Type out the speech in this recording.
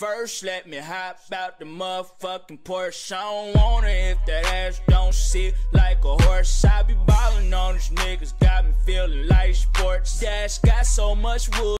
First, let me hop out the motherfucking Porsche. I don't want it if that ass don't sit like a horse. I be ballin' on these niggas, got me feeling like sports. Dash got so much wood.